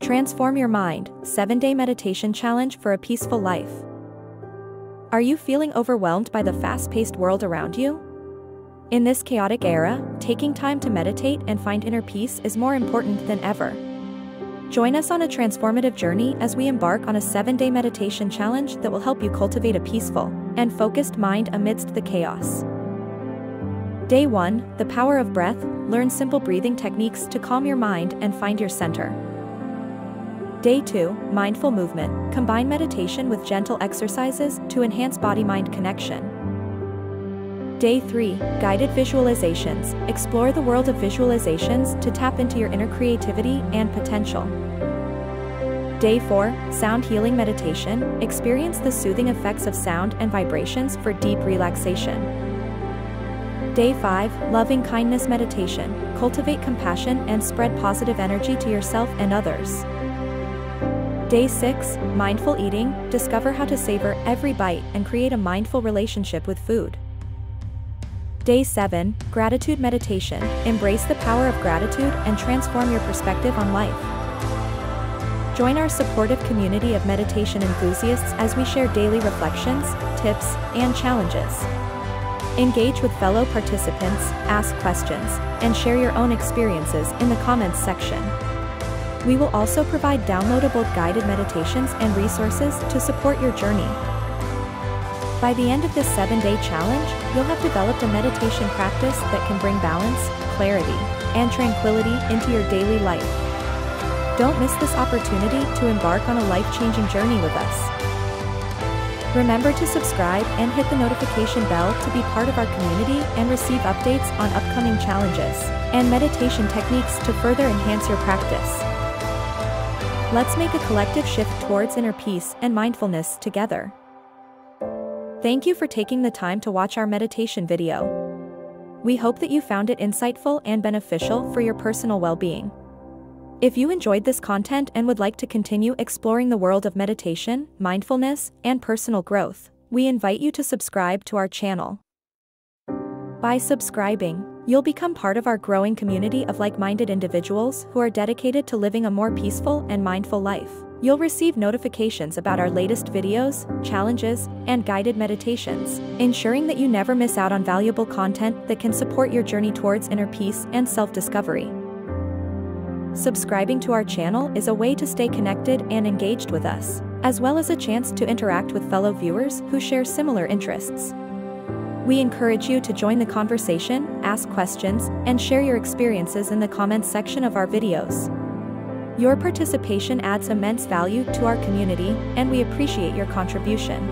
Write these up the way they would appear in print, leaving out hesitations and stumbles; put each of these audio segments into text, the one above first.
Transform Your Mind, 7-Day Meditation Challenge for a Peaceful Life. Are you feeling overwhelmed by the fast-paced world around you? In this chaotic era, taking time to meditate and find inner peace is more important than ever. Join us on a transformative journey as we embark on a 7-day meditation challenge that will help you cultivate a peaceful and focused mind amidst the chaos. Day 1, The Power of Breath. Learn simple breathing techniques to calm your mind and find your center. Day 2, Mindful Movement. Combine meditation with gentle exercises to enhance body-mind connection. Day 3, Guided Visualizations. Explore the world of visualizations to tap into your inner creativity and potential. Day 4, Sound Healing Meditation. Experience the soothing effects of sound and vibrations for deep relaxation. Day 5, Loving Kindness Meditation. Cultivate compassion and spread positive energy to yourself and others. Day 6, Mindful Eating. Discover how to savor every bite and create a mindful relationship with food. Day 7, Gratitude Meditation. Embrace the power of gratitude and transform your perspective on life. Join our supportive community of meditation enthusiasts as we share daily reflections, tips, and challenges. Engage with fellow participants, ask questions, and share your own experiences in the comments section. We will also provide downloadable guided meditations and resources to support your journey. By the end of this 7-day challenge, you'll have developed a meditation practice that can bring balance, clarity, and tranquility into your daily life. Don't miss this opportunity to embark on a life-changing journey with us. Remember to subscribe and hit the notification bell to be part of our community and receive updates on upcoming challenges and meditation techniques to further enhance your practice. Let's make a collective shift towards inner peace and mindfulness together. Thank you for taking the time to watch our meditation video. We hope that you found it insightful and beneficial for your personal well-being. If you enjoyed this content and would like to continue exploring the world of meditation, mindfulness, and personal growth, we invite you to subscribe to our channel. By subscribing, you'll become part of our growing community of like-minded individuals who are dedicated to living a more peaceful and mindful life. You'll receive notifications about our latest videos, challenges, and guided meditations, ensuring that you never miss out on valuable content that can support your journey towards inner peace and self-discovery. Subscribing to our channel is a way to stay connected and engaged with us, as well as a chance to interact with fellow viewers who share similar interests. We encourage you to join the conversation, ask questions, and share your experiences in the comments section of our videos. Your participation adds immense value to our community, and we appreciate your contribution.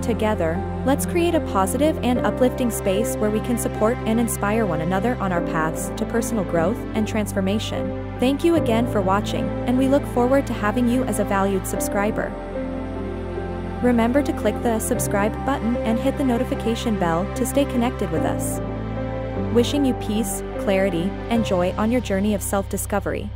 Together, let's create a positive and uplifting space where we can support and inspire one another on our paths to personal growth and transformation. Thank you again for watching, and we look forward to having you as a valued subscriber. Remember to click the subscribe button and hit the notification bell to stay connected with us. Wishing you peace, clarity, and joy on your journey of self-discovery.